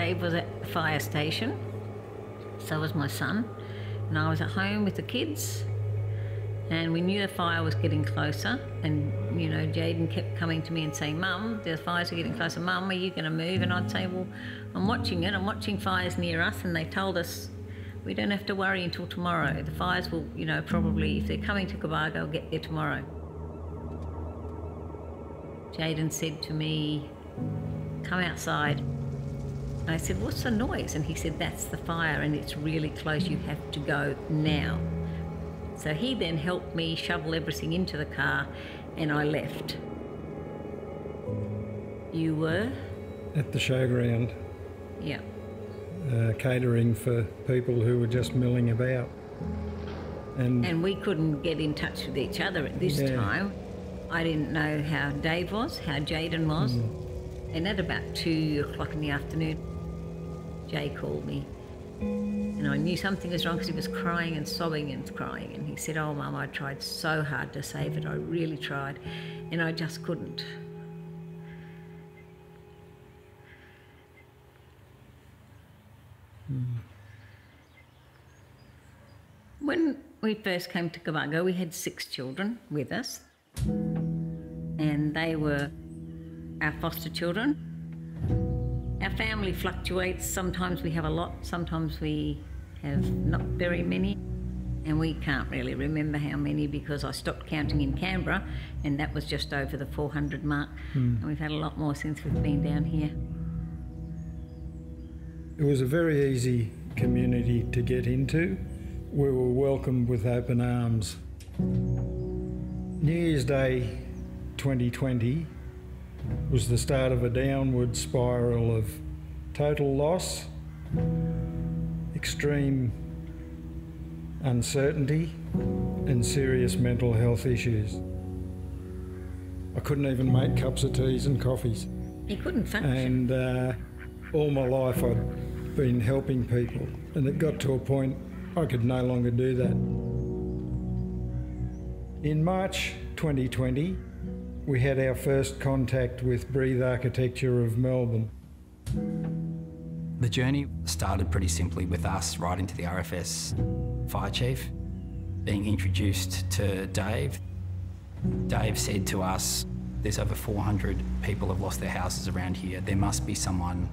Dave was at the fire station, so was my son, and I was at home with the kids, and we knew the fire was getting closer, and, you know, Jaden kept coming to me and saying, Mum, the fires are getting closer, Mum, are you going to move? And I'd say, well, I'm watching it, I'm watching fires near us, and they told us we don't have to worry until tomorrow. The fires will, you know, probably, if they're coming to Cobargo, get there tomorrow. Jaden said to me, come outside. I said, what's the noise? And he said, that's the fire and it's really close, you have to go now. So he then helped me shovel everything into the car and I left. You were? At the showground. Yeah. Catering for people who were just milling about. And we couldn't get in touch with each other at this time. I didn't know how Dave was, how Jaden was. And at about 2 o'clock in the afternoon, Jay called me. And I knew something was wrong because he was crying and sobbing and crying. And he said, oh, Mum, I tried so hard to save it. I really tried. And I just couldn't. When we first came to Cobargo, we had 6 children with us. And they were our foster children. Our family fluctuates. Sometimes we have a lot, sometimes we have not very many. And we can't really remember how many because I stopped counting in Canberra and that was just over the 400 mark. And we've had a lot more since we've been down here. It was a very easy community to get into. We were welcomed with open arms. New Year's Day 2020 was the start of a downward spiral of total loss, extreme uncertainty and serious mental health issues. I couldn't even make cups of teas and coffees. You couldn't function. And all my life I'd been helping people, and it got to a point I could no longer do that. In March 2020, we had our first contact with Breathe Architecture of Melbourne. The journey started pretty simply with us right into the RFS fire chief, being introduced to Dave. Dave said to us, there's over 400 people have lost their houses around here. There must be someone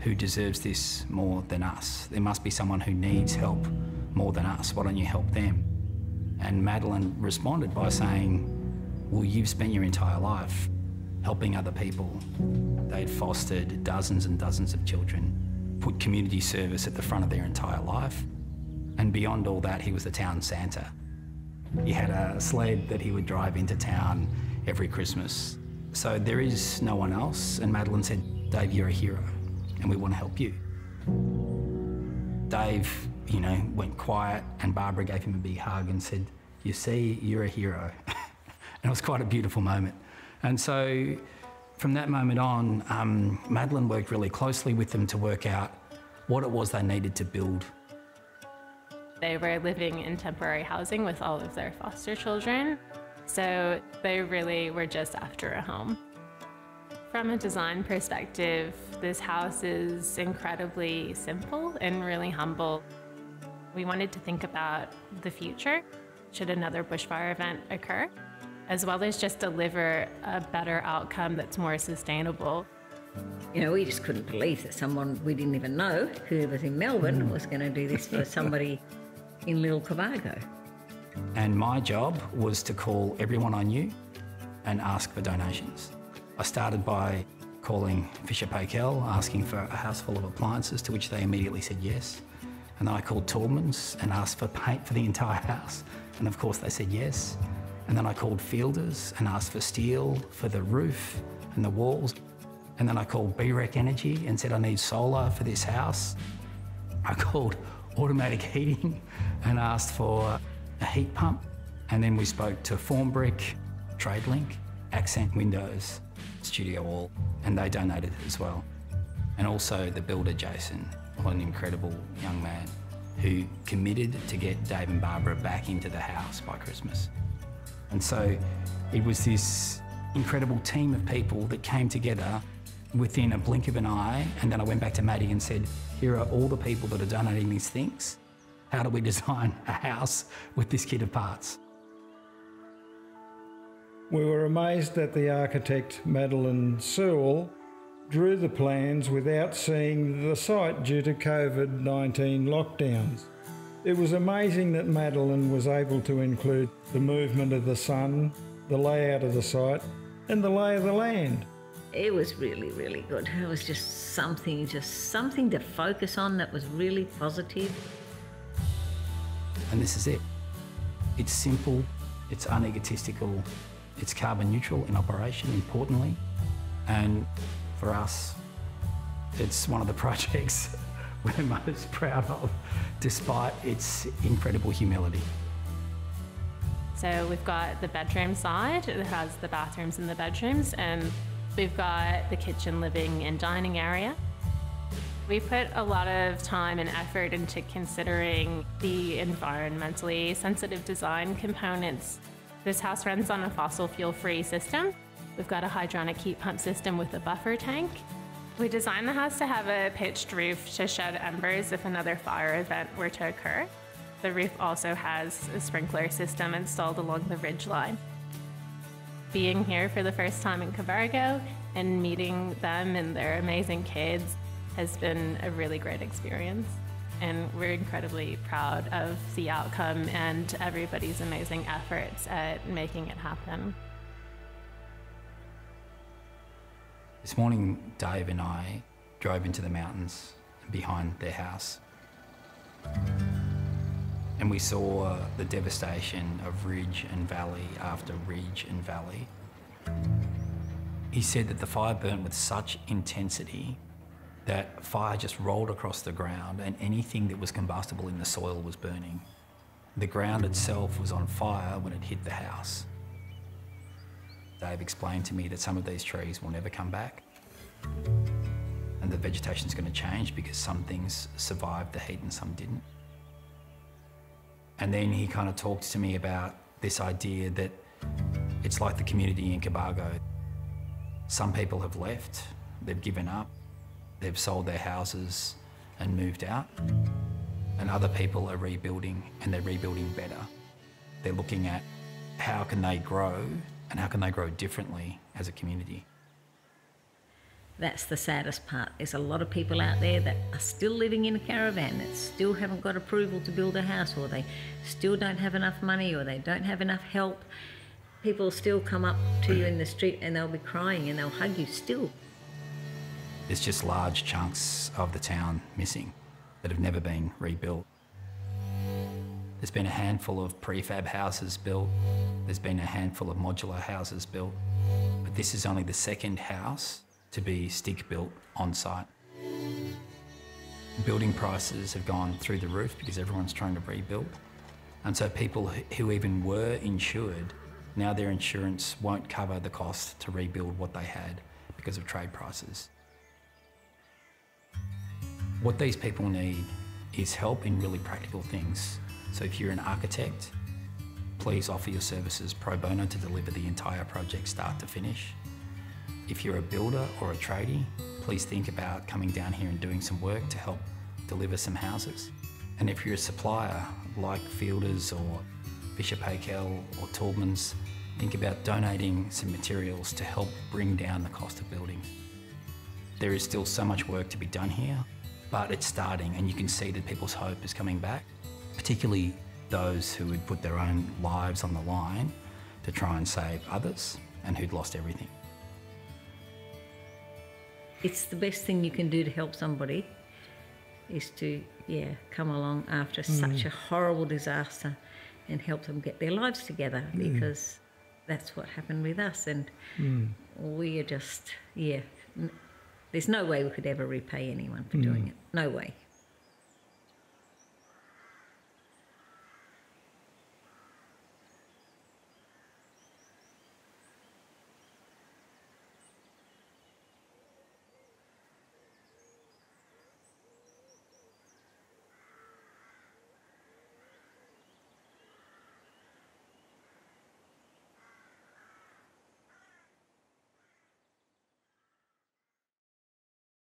who deserves this more than us. There must be someone who needs help more than us. Why don't you help them? And Madeleine responded by saying, well, you've spent your entire life helping other people. They'd fostered dozens and dozens of children, put community service at the front of their entire life. And beyond all that, he was the town Santa. He had a sled that he would drive into town every Christmas. So there is no one else. And Madeleine said, Dave, you're a hero and we want to help you. Dave, you know, went quiet and Barbara gave him a big hug and said, you see, you're a hero. And it was quite a beautiful moment. And so from that moment on, Madeleine worked really closely with them to work out what it was they needed to build. They were living in temporary housing with all of their foster children, so they really were just after a home. From a design perspective, this house is incredibly simple and really humble. We wanted to think about the future, should another bushfire event occur, as well as just deliver a better outcome that's more sustainable. You know, we just couldn't believe that someone we didn't even know, who was in Melbourne, was going to do this for somebody in Little Cobargo. And my job was to call everyone I knew and ask for donations. I started by calling Fisher Paykel, asking for a house full of appliances, to which they immediately said yes. And then I called Taubmans and asked for paint for the entire house. And of course they said yes. And then I called Fielders and asked for steel for the roof and the walls. And then I called BREC Energy and said, I need solar for this house. I called Automatic Heating and asked for a heat pump. And then we spoke to Formbrick, TradeLink, Accent Windows, Studio Wall, and they donated as well. And also the builder, Jason, an incredible young man who committed to get Dave and Barbara back into the house by Christmas. And so it was this incredible team of people that came together within a blink of an eye, and then I went back to Maddie and said, here are all the people that are donating these things. How do we design a house with this kit of parts? We were amazed that the architect, Madeleine Sewell, drew the plans without seeing the site due to COVID-19 lockdowns. It was amazing that Madeleine was able to include the movement of the sun, the layout of the site, and the lay of the land. It was really, really good. It was just something to focus on that was really positive. And this is it. It's simple, it's unegotistical, it's carbon neutral in operation, importantly. And for us, it's one of the projects we're most proud of, despite its incredible humility. So we've got the bedroom side, it has the bathrooms and the bedrooms, and we've got the kitchen, living and dining area. We put a lot of time and effort into considering the environmentally sensitive design components. This house runs on a fossil fuel-free system. We've got a hydronic heat pump system with a buffer tank. We designed the house to have a pitched roof to shed embers if another fire event were to occur. The roof also has a sprinkler system installed along the ridge line. Being here for the first time in Cobargo and meeting them and their amazing kids has been a really great experience. And we're incredibly proud of the outcome and everybody's amazing efforts at making it happen. This morning, Dave and I drove into the mountains behind their house. And we saw the devastation of ridge and valley after ridge and valley. He said that the fire burnt with such intensity that fire just rolled across the ground, and anything that was combustible in the soil was burning. The ground itself was on fire when it hit the house. Dave explained to me that some of these trees will never come back, and the vegetation's going to change because some things survived the heat and some didn't. And then he kind of talked to me about this idea that it's like the community in Cobargo. Some people have left, they've given up, they've sold their houses and moved out. And other people are rebuilding, and they're rebuilding better. They're looking at how can they grow and how can they grow differently as a community. That's the saddest part. There's a lot of people out there that are still living in a caravan, that still haven't got approval to build a house, or they still don't have enough money, or they don't have enough help. People still come up to you in the street and they'll be crying and they'll hug you still. There's just large chunks of the town missing that have never been rebuilt. There's been a handful of prefab houses built. There's been a handful of modular houses built. But this is only the second house to be stick-built on-site. Building prices have gone through the roof because everyone's trying to rebuild. And so people who even were insured, now their insurance won't cover the cost to rebuild what they had because of trade prices. What these people need is help in really practical things. So if you're an architect, please offer your services pro bono to deliver the entire project start to finish. If you're a builder or a tradie, please think about coming down here and doing some work to help deliver some houses. And if you're a supplier like Fielders or Fisher Paykel or Taubmans, think about donating some materials to help bring down the cost of building. There is still so much work to be done here, but it's starting, and you can see that people's hope is coming back, particularly those who would put their own lives on the line to try and save others and who'd lost everything. It's the best thing you can do to help somebody is to, come along after such a horrible disaster and help them get their lives together, because that's what happened with us. And we are just, there's no way we could ever repay anyone for doing it. No way.